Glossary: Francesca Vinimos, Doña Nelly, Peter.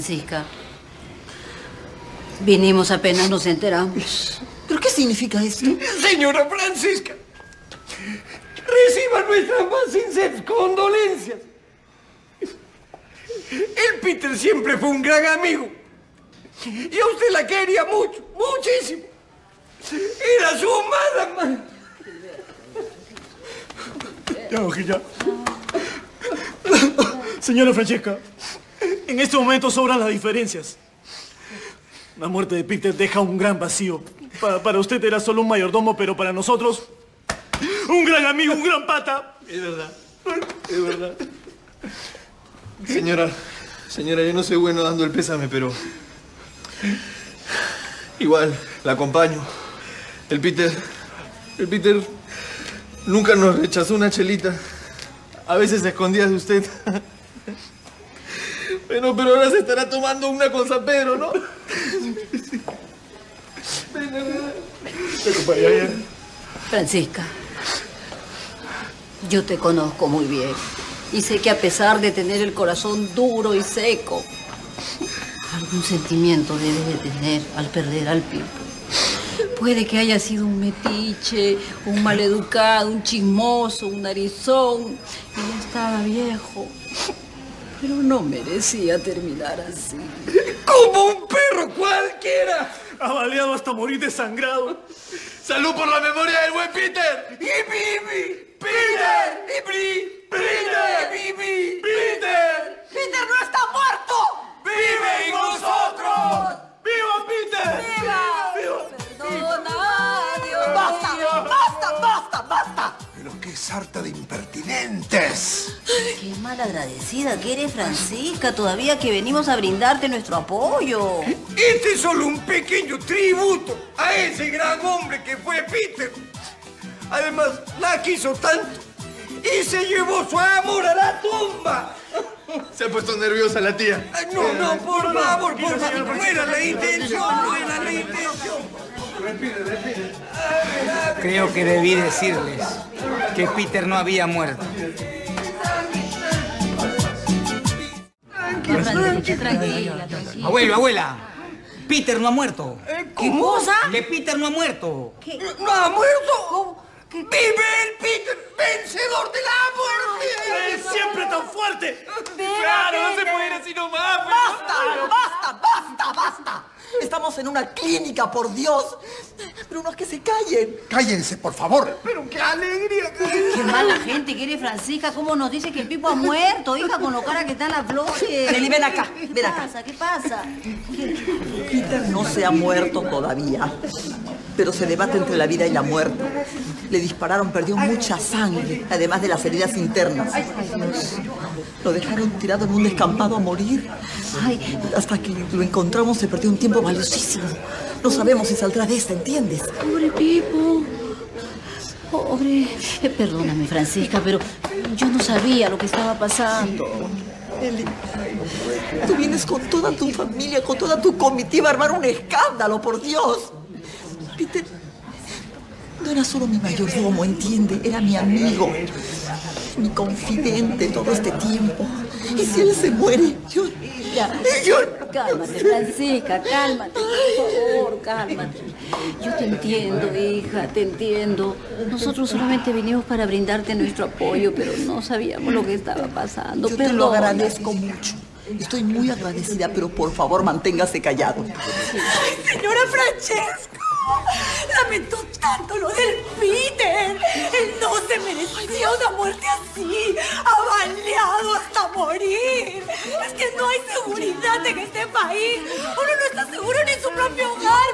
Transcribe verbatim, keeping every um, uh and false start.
Francesca. Vinimos apenas nos enteramos. ¿Pero qué significa esto? Señora Francesca, reciba nuestras más sinceras condolencias. El Peter siempre fue un gran amigo. Y a usted la quería mucho, muchísimo. Era su amada, man. Ya, hojilla. Señora Francesca, en este momento sobran las diferencias. La muerte de Peter deja un gran vacío. Para, para usted era solo un mayordomo, pero para nosotros... un gran amigo, un gran pata. Es verdad, es verdad. Señora, señora, yo no soy bueno dando el pésame, pero... igual, la acompaño. El Peter... El Peter... nunca nos rechazó una chelita. A veces se escondía de usted. Bueno, pero ahora se estará tomando una con San Pedro, ¿no? Ven, ven, ven. Francesca, yo te conozco muy bien. Y sé que a pesar de tener el corazón duro y seco, algún sentimiento debes de tener al perder al Pipo. Puede que haya sido un metiche, un maleducado, un chismoso, un narizón. Y ya estaba viejo. Pero no merecía terminar así. ¡Como un perro cualquiera! Avaleado hasta morir desangrado. ¡Salud por la memoria del buen Peter! ¡Y Bibi! ¡Peter! ¡Y Bri! ¡Peter! ¡Bibi! ¡Peter! ¡Peter no está muerto! ¡Vive en nosotros! ¡Viva Peter! ¡Viva! ¡Perdona, Dios! ¡Basta! ¡Basta! ¡Basta! ¡Basta! ¡Pero qué sarta de impertinentes! ¡Qué malagradecida que eres, Francesca! Todavía que venimos a brindarte nuestro apoyo. Este es solo un pequeño tributo a ese gran hombre que fue Peter. Además, la quiso tanto y se llevó su amor a la tumba. Se ha puesto nerviosa la tía. Ay, no, no, por favor, por favor. No era la intención, no era la intención. Creo que debí decirles que Peter no había muerto. Abuelo, abuela, Peter no ha muerto. ¿Qué cosa? Que Peter no ha muerto. ¿No ha muerto? ¡Vive el Peter, vencedor de la muerte! ¡Eres siempre tan fuerte! ¡Claro, no se puede ir así nomás! ¡Basta, basta, basta, basta! Estamos en una clínica, por Dios. Pero no es que se callen. Cállense, por favor. Pero qué alegría. Qué mala gente que eres, Francesca. ¿Cómo nos dice que el Pipo ha muerto, hija? Con lo cara que está en las flores. Nelly, ven acá. Ven acá. ¿Qué pasa? ¿Qué pasa? Peter no se ha muerto todavía. Pero se debate entre la vida y la muerte. Le dispararon, perdió mucha sangre, además de las heridas internas. Lo dejaron tirado en un descampado a morir. Ay, hasta que lo encontramos se perdió un tiempo valiosísimo. No sabemos si saldrá de esta, ¿entiendes? Pobre Pipo. Pobre... Eh, perdóname, Francesca, pero yo no sabía lo que estaba pasando. Eli, tú vienes con toda tu familia, con toda tu comitiva a armar un escándalo, por Dios. Peter no era solo mi mayordomo, ¿entiende? Era mi amigo, mi confidente todo este tiempo. Y si él se muere, yo... Cálmate, yo... cálmate, Francesca, cálmate, por favor, cálmate. Yo te entiendo, hija, te entiendo. Nosotros solamente vinimos para brindarte nuestro apoyo, pero no sabíamos lo que estaba pasando. Yo Perdón, te lo agradezco mucho. Estoy muy agradecida, pero por favor, manténgase callado. Ay, señora Francesca. Lamento tanto lo del Peter. Él no se merecía una muerte así, avaleado hasta morir. Es que no hay seguridad en este país. Uno no está seguro ni en su propio hogar.